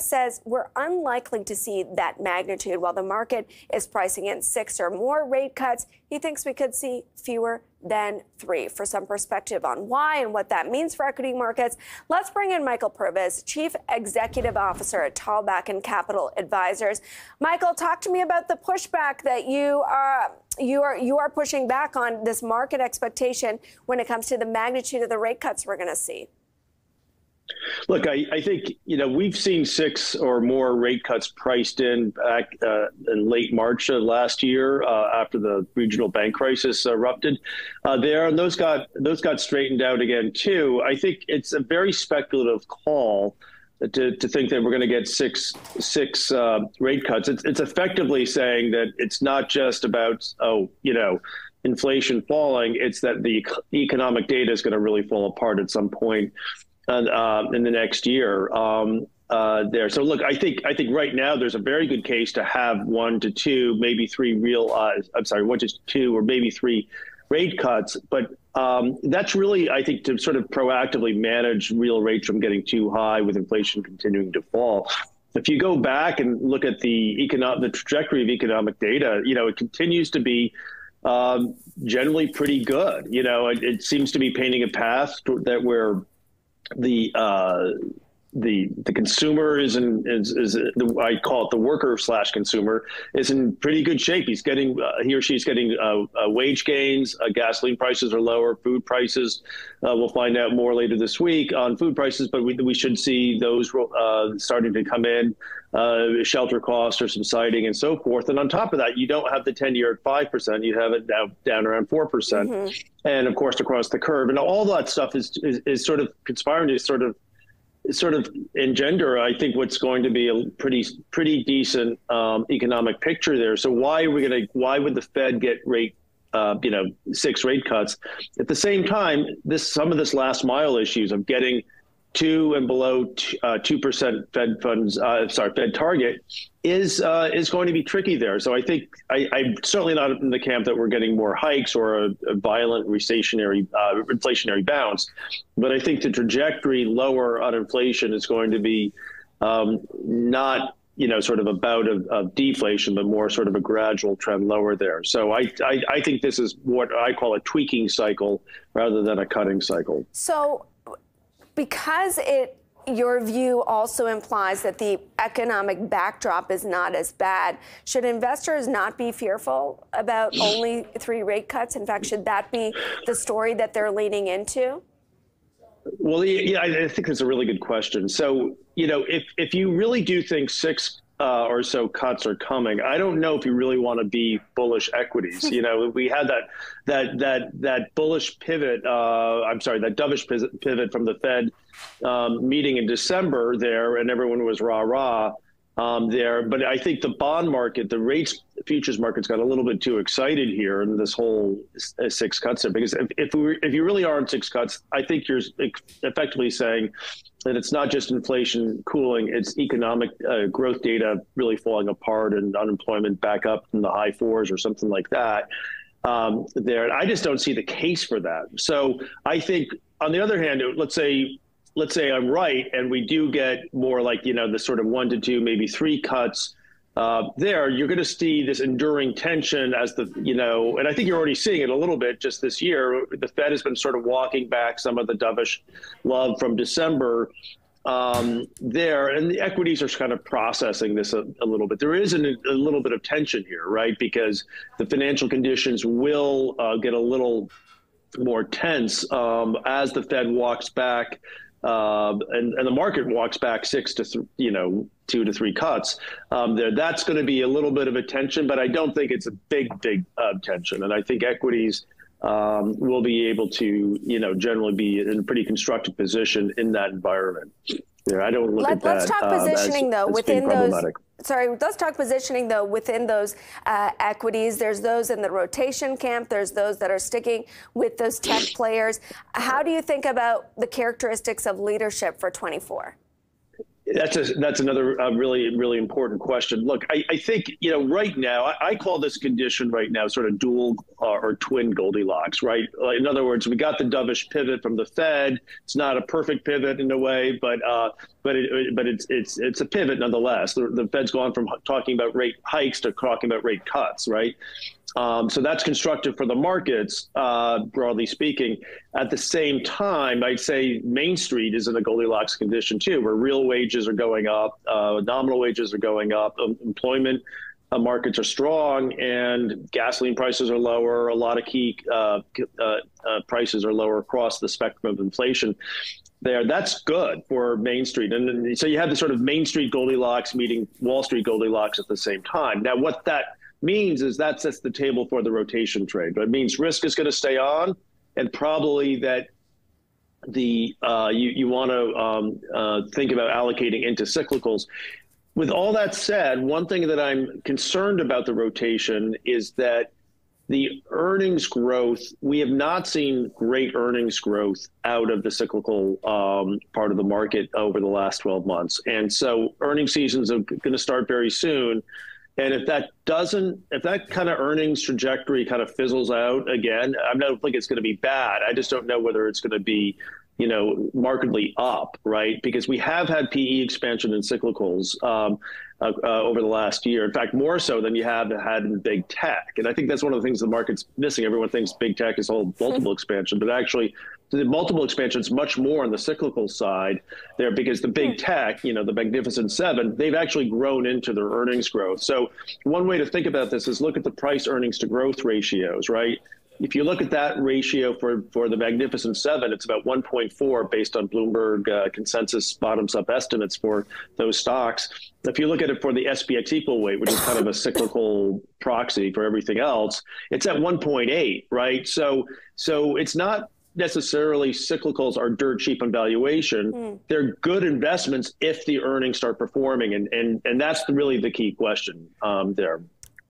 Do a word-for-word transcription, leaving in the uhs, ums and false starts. S P X says we're unlikely to see that magnitude. While the market is pricing in six or more rate cuts, he thinks we could see fewer than three. For some perspective on why and what that means for equity markets, let's bring in Michael Purves, Chief Executive Officer at Tallbacken Capital Advisors. Michael, talk to me about the pushback that you are, you are, you are pushing back on this market expectation when it comes to the magnitude of the rate cuts we're going to see. Look, I, I think, you know, we've seen six or more rate cuts priced in back uh, in late March of last year uh, after the regional bank crisis erupted uh, there. And those got those got straightened out again, too. I think it's a very speculative call to, to think that we're going to get six six uh, rate cuts. It's, it's effectively saying that it's not just about, oh, you know, inflation falling. It's that the economic data is going to really fall apart at some point Uh, in the next year um, uh, there. So, look, I think I think right now there's a very good case to have one to two, maybe three real uh, I'm sorry, one to two or maybe three rate cuts. But um, that's really, I think, to sort of proactively manage real rates from getting too high with inflation continuing to fall. If you go back and look at the economic, the trajectory of economic data, you know, it continues to be um, generally pretty good. You know, it, it seems to be painting a path that we're The uh, the the consumer is in is, is the, I call it the worker slash consumer is in pretty good shape. He's getting uh, he or she's getting uh, uh, wage gains. Uh, gasoline prices are lower. Food prices, uh, we'll find out more later this week on food prices, but we we should see those uh, starting to come in. Uh, shelter costs are subsiding and so forth. And on top of that, you don't have the ten year at five percent. You have it now down around four percent. Mm-hmm. And of course, across the curve. And all that stuff is, is, is sort of conspiring to sort of sort of engender, I think, what's going to be a pretty pretty decent um, economic picture there. So why are we going to why would the Fed get rate, uh, you know, six rate cuts? At the same time, this some of this last mile issues of getting two and below two percent uh, Fed funds, uh, sorry, Fed target is uh, is going to be tricky there. So I think I, I'm certainly not in the camp that we're getting more hikes or a, a violent recessionary, uh, inflationary bounce. But I think the trajectory lower on inflation is going to be um, not, you know, sort of a bout of, of deflation, but more sort of a gradual trend lower there. So I, I, I think this is what I call a tweaking cycle rather than a cutting cycle. So, because it, your view also implies that the economic backdrop is not as bad, should investors not be fearful about only three rate cuts? In fact, should that be the story that they're leaning into? Well, yeah, I think that's a really good question. So, you know, if, if you really do think six uh, or so cuts are coming, I don't know if you really want to be bullish equities. You know, we had that that that that bullish pivot. Uh, I'm sorry, that dovish pivot from the Fed um, meeting in December there, and everyone was rah rah um, there. But I think the bond market, the rates futures markets, got a little bit too excited here in this whole six cuts there. Because if if, we were, if you really are on six cuts, I think you're effectively saying that it's not just inflation cooling, it's economic uh, growth data really falling apart and unemployment back up in the high fours or something like that um, there. And I just don't see the case for that. So I think, on the other hand, let's say, let's say I'm right and we do get more like, you know, the sort of one to two, maybe three cuts uh, there, you're going to see this enduring tension as the, you know, and I think you're already seeing it a little bit just this year. The Fed has been sort of walking back some of the dovish love from December um, there, and the equities are kind of processing this a, a little bit. There is an, a little bit of tension here, right? Because the financial conditions will uh, get a little more tense um, as the Fed walks back. Uh, and, and the market walks back six to, th you know, two to three cuts um, there. That's going to be a little bit of a tension, but I don't think it's a big, big uh, tension. And I think equities um, will be able to, you know, generally be in a pretty constructive position in that environment. Yeah, I don't look Let, at that. Let's talk uh, positioning, that's, though, that's within those. Sorry, let's talk positioning, though, within those uh, equities. There's those in the rotation camp. There's those that are sticking with those tech players. How do you think about the characteristics of leadership for twenty-four? That's a, that's another uh, really, really important question. Look, I, I think, you know, right now, I, I call this condition right now sort of dual uh, or twin Goldilocks, right? Like, in other words, we got the dovish pivot from the Fed. It's not a perfect pivot in a way, but uh, but it, but it's it's it's a pivot nonetheless. The, the Fed's gone from talking about rate hikes to talking about rate cuts, right? Um, so that's constructive for the markets, uh, broadly speaking. At the same time, I'd say Main Street is in a Goldilocks condition too, where real wages are going up, uh, nominal wages are going up, um, employment uh, markets are strong, and gasoline prices are lower. A lot of key uh, uh, uh, prices are lower across the spectrum of inflation there. That's good for Main Street. And, and so you have the sort of Main Street Goldilocks meeting Wall Street Goldilocks at the same time. Now, what that means is that sets the table for the rotation trade. But it means risk is going to stay on, and probably that the uh, you you want to um, uh, think about allocating into cyclicals. With all that said, one thing that I'm concerned about the rotation is that the earnings growth, we have not seen great earnings growth out of the cyclical um, part of the market over the last twelve months, and so earnings seasons are going to start very soon. And if that doesn't, if that kind of earnings trajectory kind of fizzles out again, I don't think it's going to be bad. I just don't know whether it's going to be, you know, markedly up, right? Because we have had P E expansion in cyclicals um, uh, uh, over the last year. In fact, more so than you have had in big tech. And I think that's one of the things the market's missing. Everyone thinks big tech is all multiple expansion, but actually the multiple expansion is much more on the cyclical side there, because the big tech, you know, the Magnificent Seven, they've actually grown into their earnings growth. So one way to think about this is look at the price earnings to growth ratios, right? If you look at that ratio for, for the Magnificent Seven, it's about one point four based on Bloomberg uh, consensus bottoms-up estimates for those stocks. If you look at it for the S P X equal weight, which is kind of a cyclical proxy for everything else, it's at one point eight, right? So, so it's not necessarily cyclicals are dirt cheap on valuation. Mm. They're good investments if the earnings start performing, and, and, and that's really the key question um, there.